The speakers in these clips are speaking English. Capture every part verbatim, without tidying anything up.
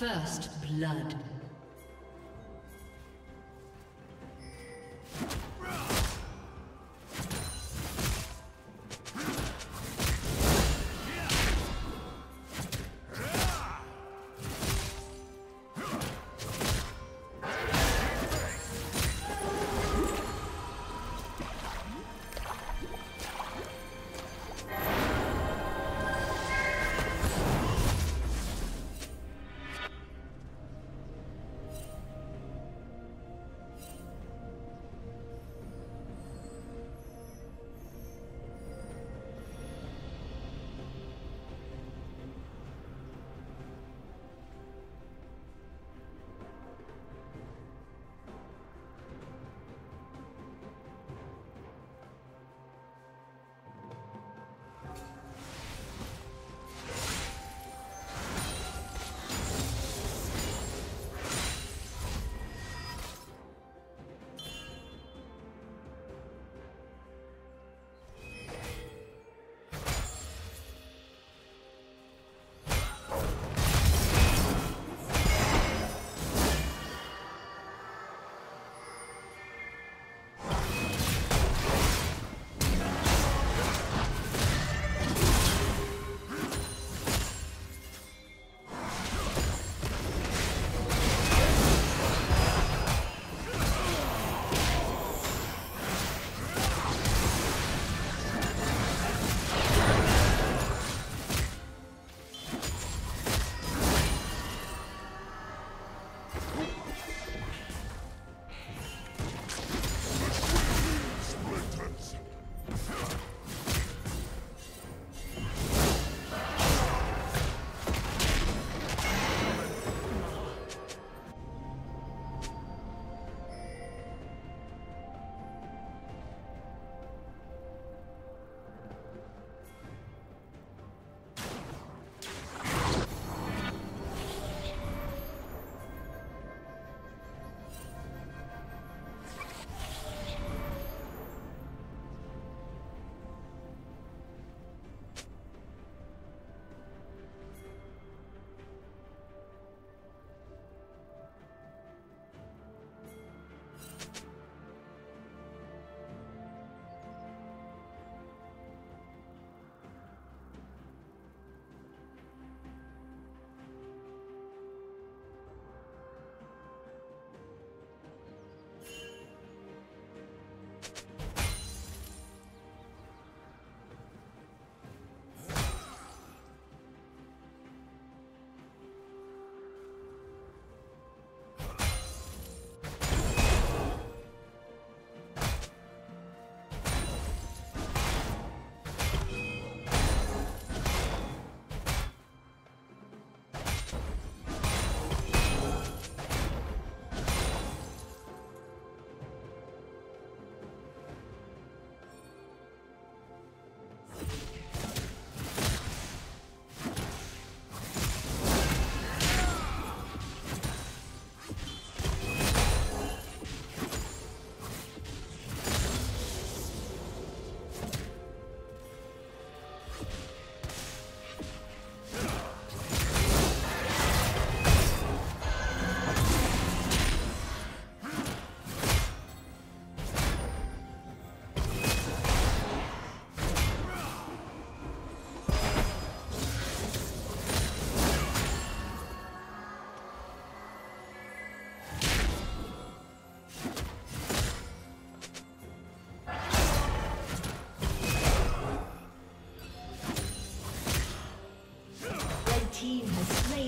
First blood.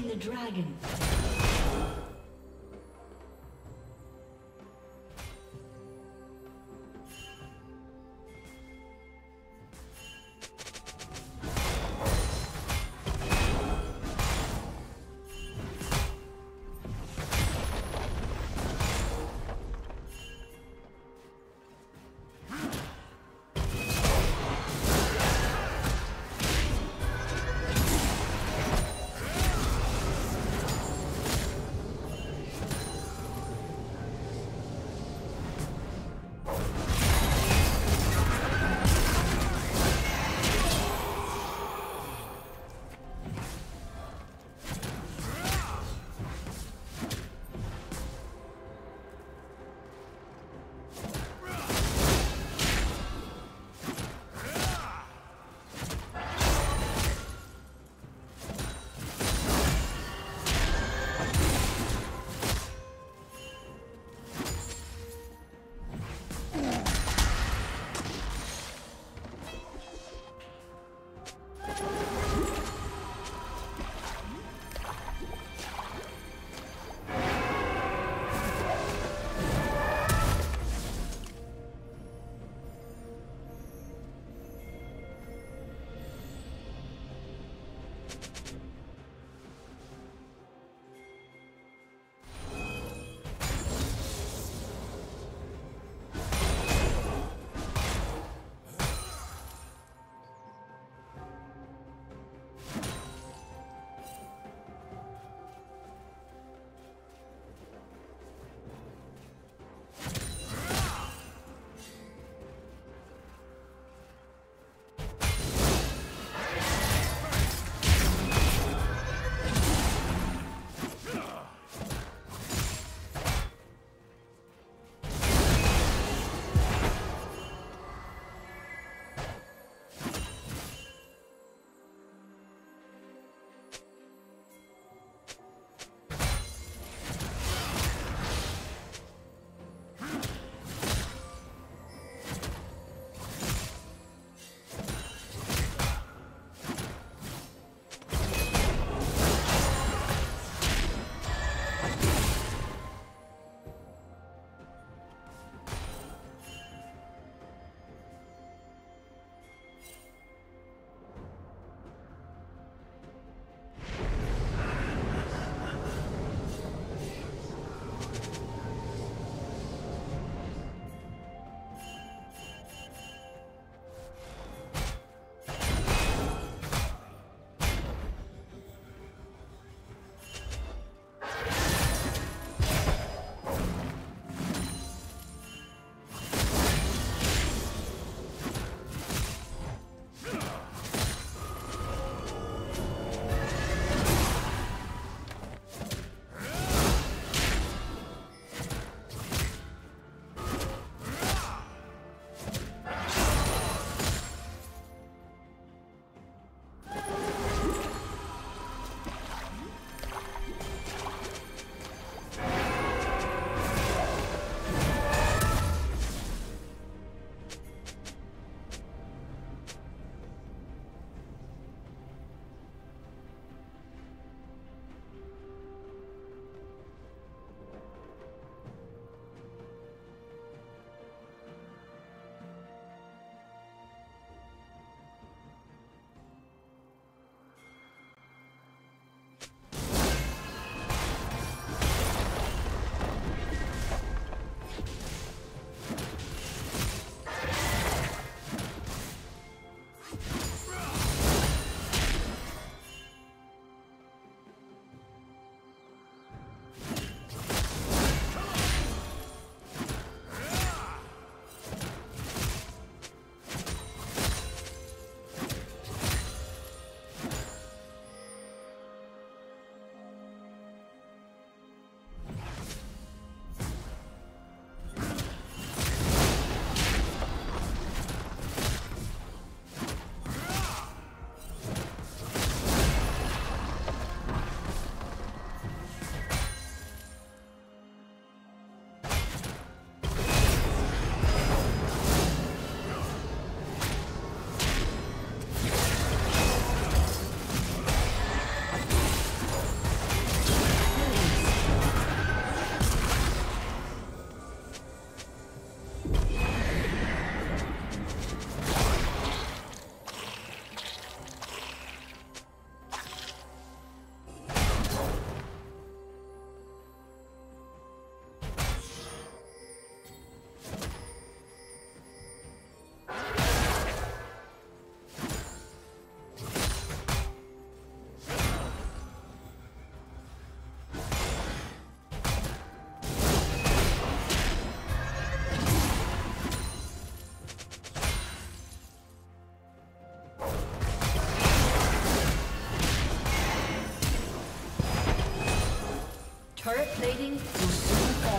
The dragon. Turret plating will soon fall.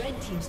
Red team's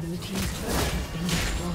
Blue team's turret has been destroyed.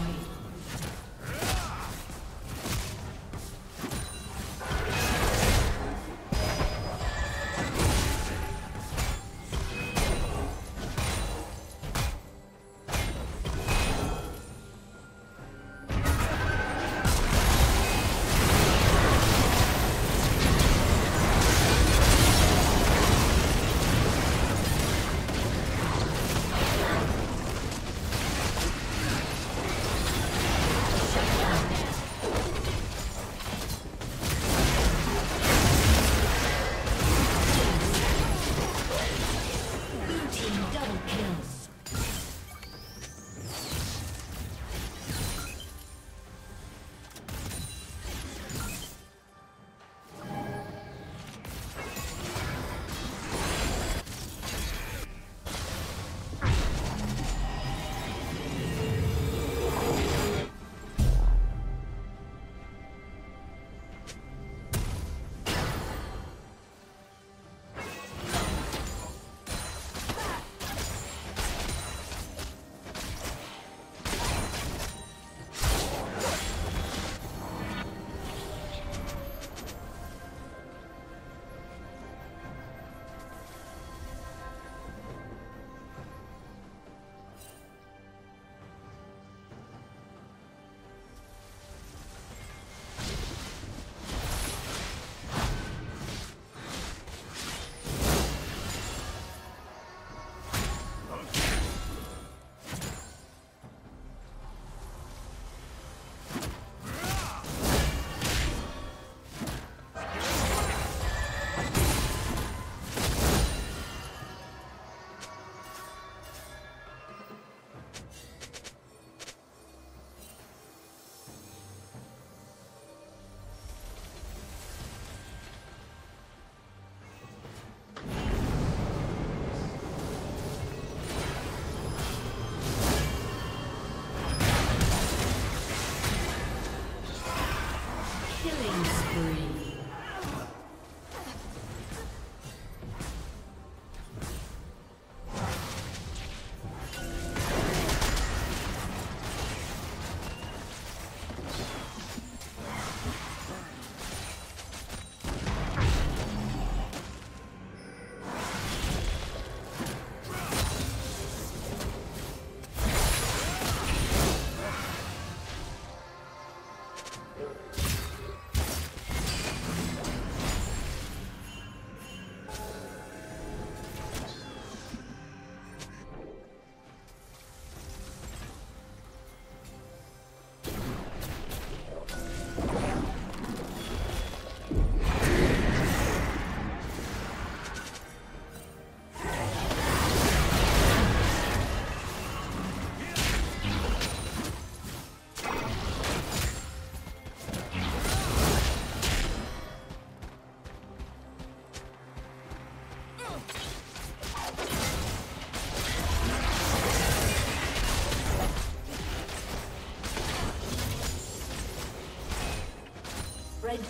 The red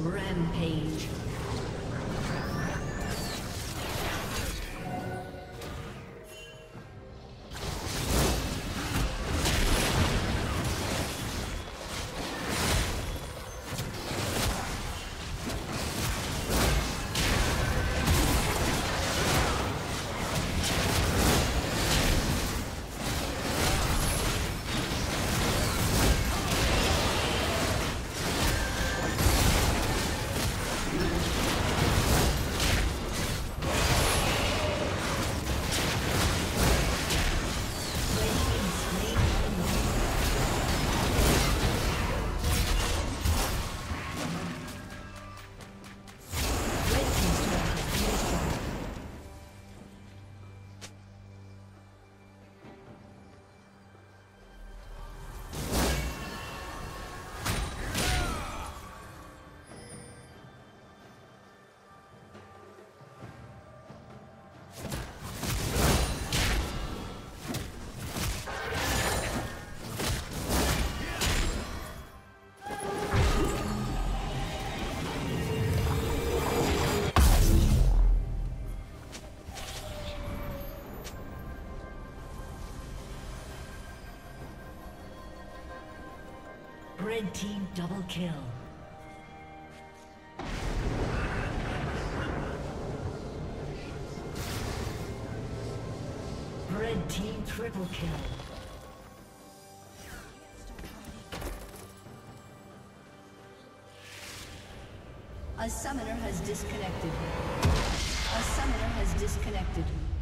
Rampage. Red team double kill. Red team triple kill. A summoner has disconnected. A summoner has disconnected.